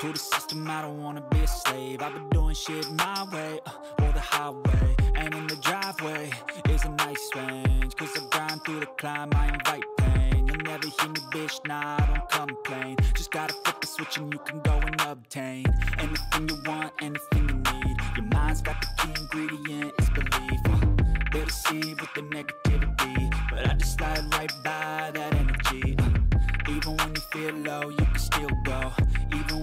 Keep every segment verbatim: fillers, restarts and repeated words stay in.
To the system, I don't wanna be a slave. I've been doing shit my way, uh, or the highway. And in the driveway is a nice range. Cause I grind through the climb, I invite pain. You'll never hear me, bitch, nah, I don't complain. Just gotta flip the switch and you can go and obtain anything you want, anything you need. Your mind's got the key ingredient, it's belief. uh, They deceive with the negativity, but I just slide right by that energy. uh, Even when you feel low, you can still go. Even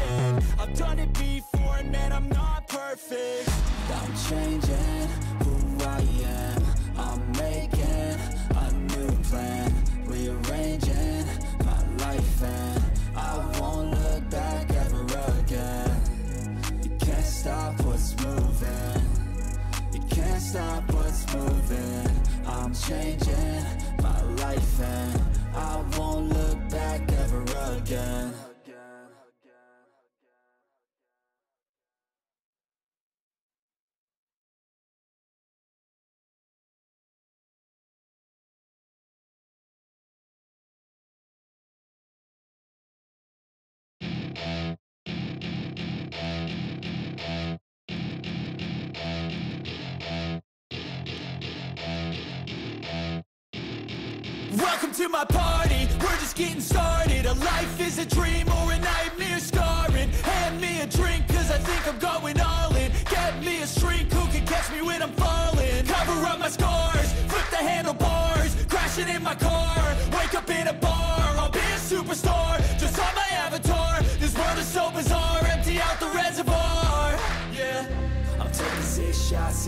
I've done it before and man, I'm not perfect. I'm changing who I am, I'm making a new plan. Rearranging my life and I won't look back ever. I'm changing my life and I won't look back ever again. Welcome to my party, we're just getting started. A life is a dream or a nightmare scarring. Hand me a drink, cause I think I'm going all in. Get me a shrink who can catch me when I'm falling. Cover up my scars, flip the handlebars. Crashing in my car, wake up in a bar. I'll be a superstar, just on my avatar. This world is so bizarre, empty out the reservoir. Yeah, I'm taking six shots,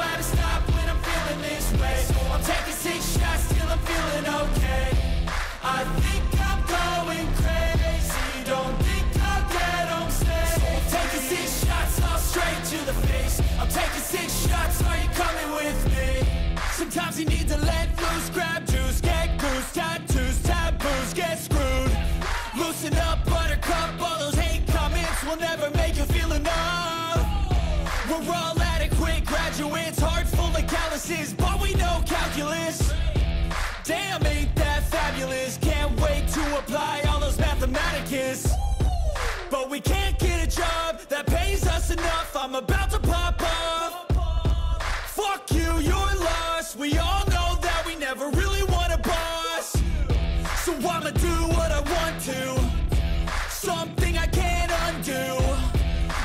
how to stop when I'm feeling this way. So I'm taking six shots till I'm feeling okay. I think I'm going crazy, don't think I'll get on safe. So I'm taking six shots, all straight to the face. I'm taking six shots, are you coming with me? Sometimes you need to let loose, grab juice, get goose, tattoos, taboos, get screwed. Loosen up, buttercup, all those hate comments will never make you feel enough. We're all adequate graduates, heart full of calluses, but we know calculus. Damn, ain't that fabulous? Can't wait to apply all those mathematicus. But we can't get a job that pays us enough. I'm about to pop off. Fuck you, you're lost. We all know that we never really want a boss. So I'ma do what I want to, something I can't undo.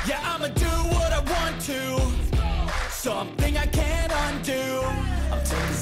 Yeah, I'ma do what I want to, something I can't undo. I'm taking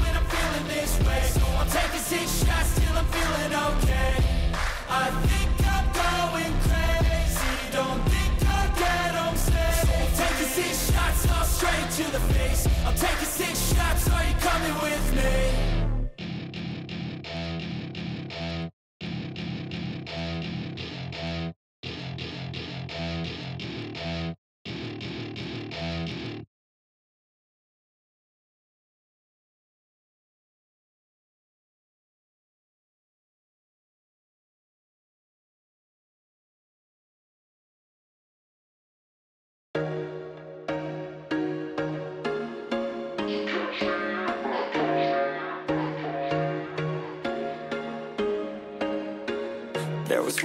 when I'm feeling this way. So I'm taking six shots till I'm feeling okay. I think I'm going crazy, don't think I'll get on safe. So I'm taking six shots, all straight to the face. I'm taking six shots, are you coming with me? There was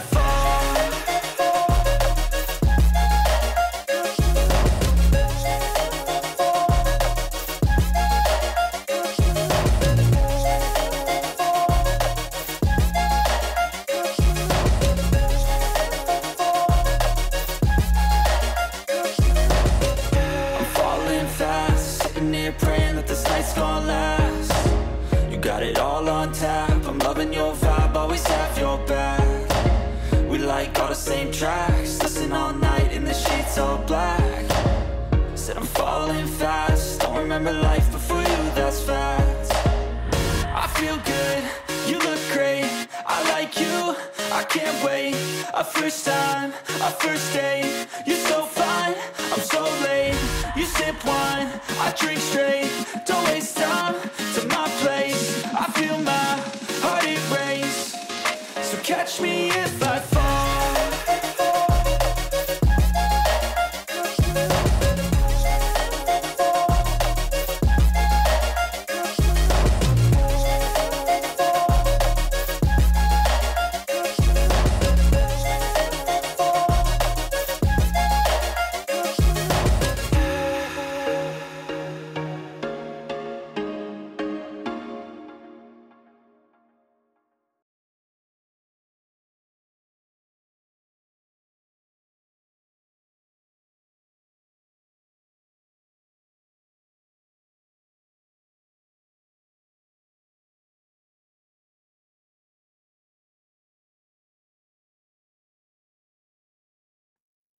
fall. I I like you, I can't wait. A first time, a first date. You're so fine, I'm so late. You sip wine, I drink straight. Don't waste time to my place. I feel my heart erase. So catch me if I fall.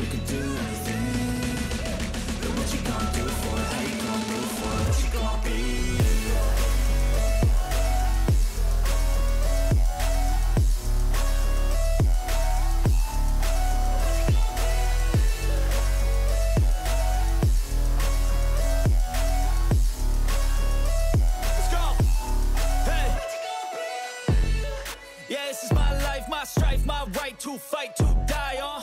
you can do anything? But what you gonna do for it? How you gonna move for it? What you gonna be? Let's go! Hey! Yeah, this is my life, my strife, my right to fight, to die on.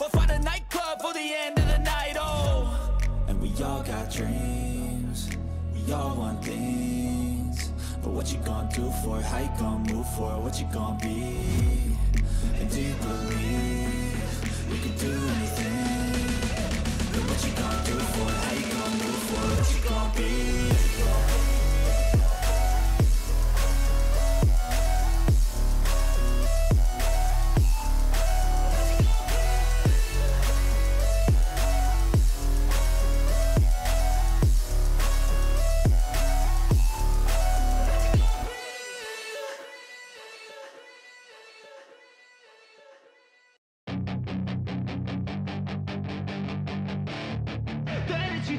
or find a nightclub for the end of the night, oh. And we all got dreams, we all want things. But what you gonna do for it? How you gonna move for it? What you gonna be? And do you believe we can do anything? But what you gonna do for it? How you gonna move for it? What you gonna be?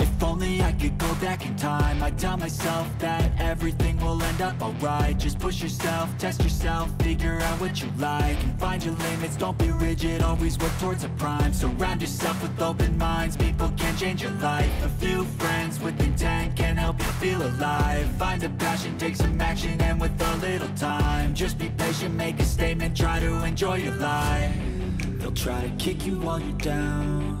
If only I could go back in time, I'd tell myself that everything will end up alright. Just push yourself, test yourself, figure out what you like, and find your limits, don't be rigid, always work towards a prime. Surround yourself with open minds, people can change your life. A few friends with intent can help you feel alive. Find a passion, take some action, and with a little time, just be patient, make a statement, try to enjoy your life. They'll try to kick you while you're down.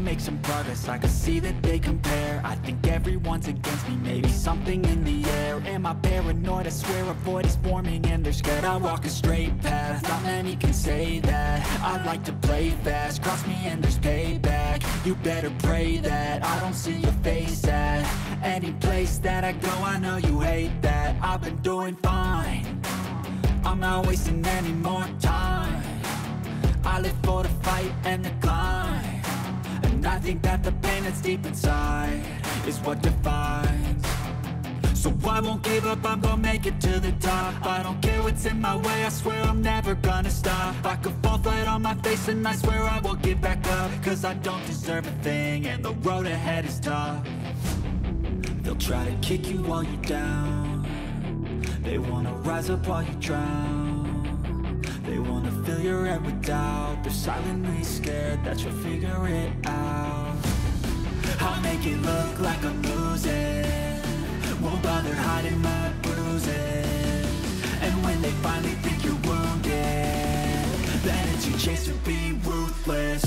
Make some progress, I can see that they compare. I think everyone's against me, maybe something in the air. Am I paranoid? I swear a void is forming and they're scared. I walk a straight path, not many can say that. I like to play fast, cross me and there's payback. You better pray that I don't see your face at any place that I go. I know you hate that. I've been doing fine, I'm not wasting any more time. I live for the fight and the climb. I think that the pain that's deep inside is what defines. So I won't give up, I'm gonna make it to the top. I don't care what's in my way, I swear I'm never gonna stop. I could fall flat on my face and I swear I won't give back up. Cause I don't deserve a thing and the road ahead is tough. They'll try to kick you while you're down. They wanna rise up while you drown. They wanna fill your head with doubt. They're silently scared that you'll figure it out. I'll make it look like I'm losing, won't bother hiding my bruises. And when they finally think you're wounded, then it's your chance to be ruthless.